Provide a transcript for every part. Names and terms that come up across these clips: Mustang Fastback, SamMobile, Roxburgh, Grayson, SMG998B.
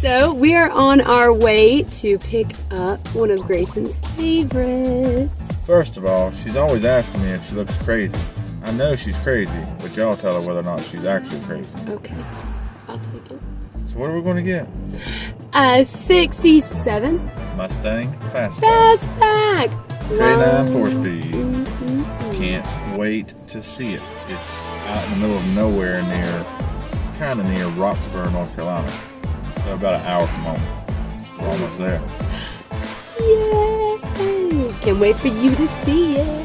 So we are on our way to pick up one of Grayson's favorites. First of all, she's always asking me if she looks crazy. I know she's crazy, but y'all tell her whether or not she's actually crazy. Okay, I'll take it. So what are we going to get? A 67 Mustang Fastback. 39 4-speed. Can't wait to see it. It's out in the middle of nowhere near, kind of near Roxburgh, North Carolina. So about an hour from home. We're almost there. Yay! Can't wait for you to see it.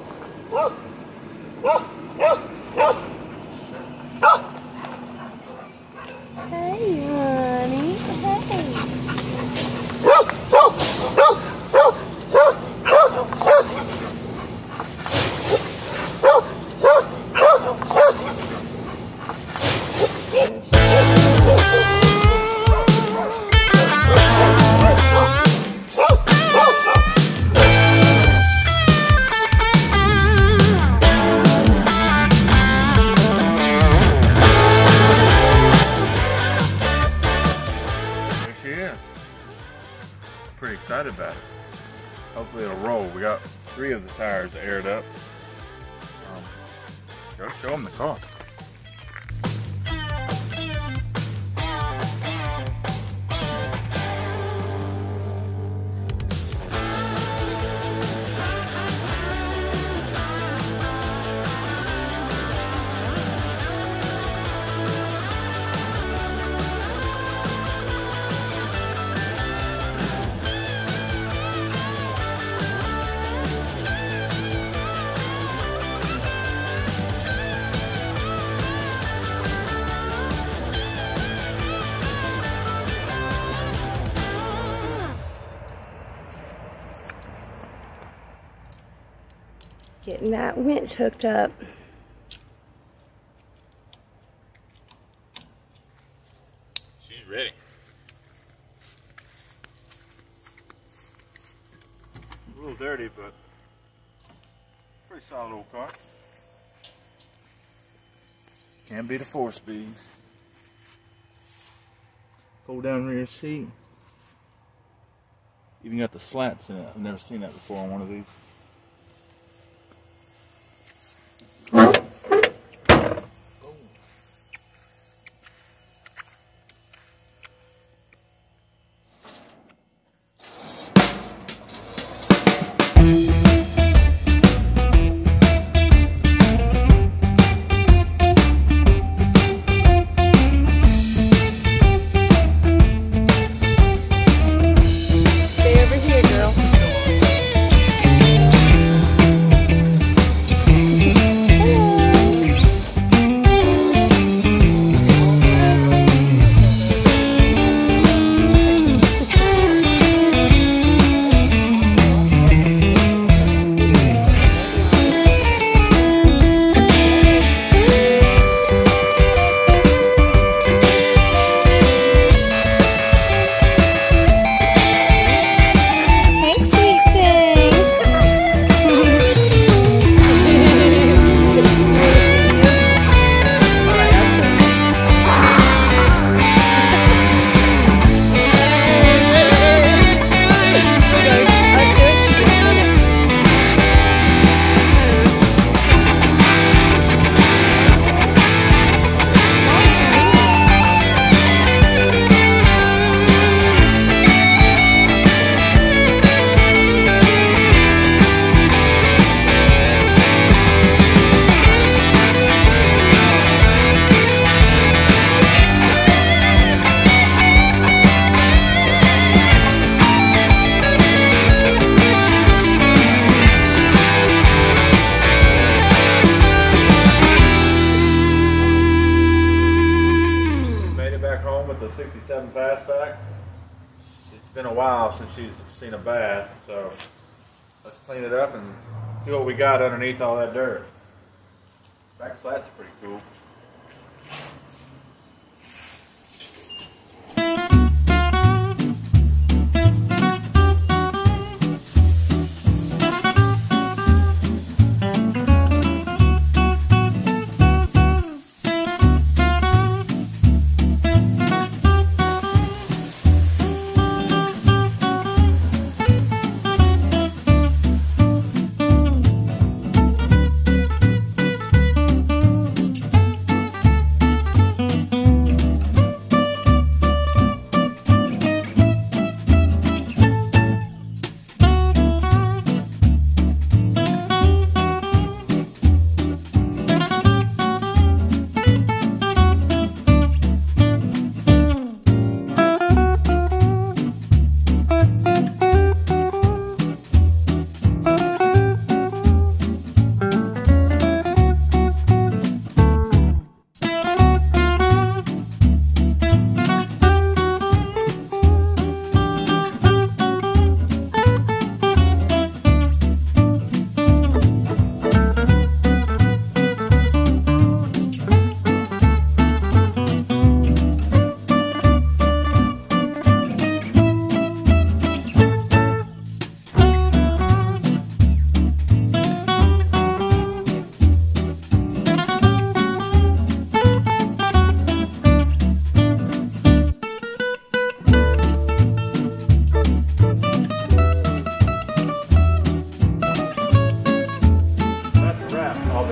Hey, honey. Hey. Pretty excited about it. Hopefully it'll roll. We got 3 of the tires aired up. Go show them the car. Getting that winch hooked up. She's ready. A little dirty, but pretty solid old car. Can't beat a 4-speed. Fold down rear seat. Even got the slats in it. I've never seen that before on one of these. Stay over here, girl. with the 67 Fastback. It's been a while since she's seen a bath, so let's clean it up and see what we got underneath all that dirt. Back flat's pretty cool.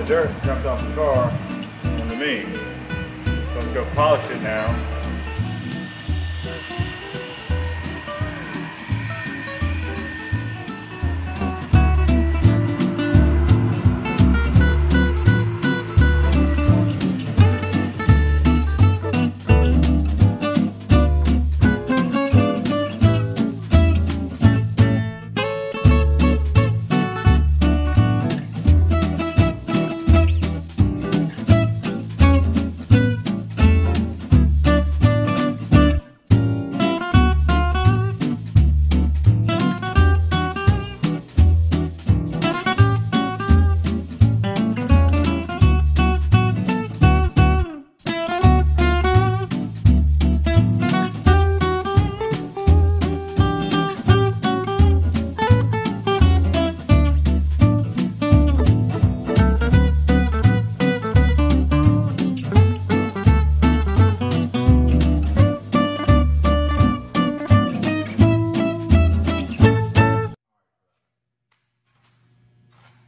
Dirt jumped off the car onto me. So let's go polish it now.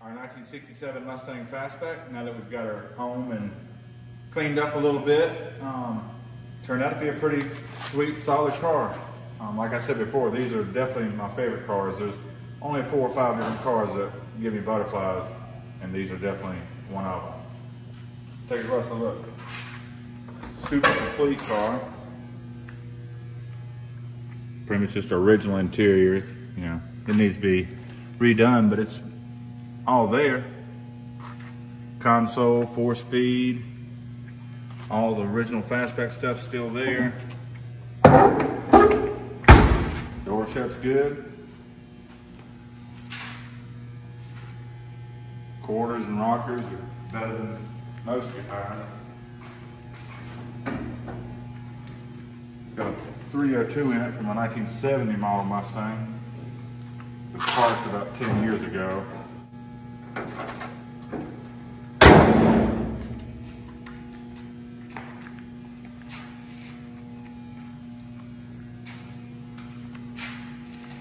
Our 1967 Mustang Fastback, now that we've got her home and cleaned up a little bit, turned out to be a pretty sweet, solid car. Like I said before, these are definitely my favorite cars. There's only 4 or 5 different cars that give me butterflies, and these are definitely one of them. Take a closer look. Super complete car. Pretty much just original interior. You know, it needs to be redone, but it's all there. Console, 4-speed, all the original Fastback stuff still there. Door shuts good. Quarters and rockers are better than most of your tires. Got a 302 in it from a 1970 model Mustang. It was parked about 10 years ago.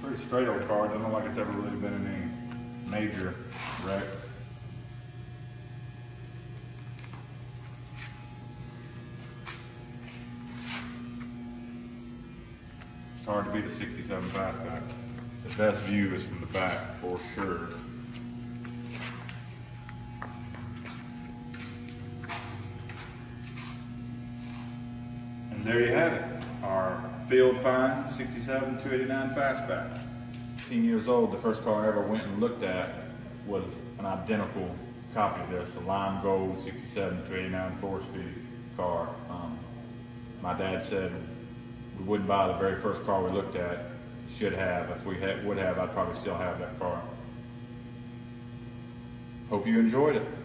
Pretty straight old car, doesn't look like it's ever really been any major wreck. It's hard to beat a 67 Fastback. The best view is from the back for sure. There you have it, our field fine 67 289 Fastback. 10 years old, the first car I ever went and looked at was an identical copy of this, a lime gold 67 289 4-speed car. My dad said we wouldn't buy the very first car we looked at, should have. If we would have, I'd probably still have that car. Hope you enjoyed it.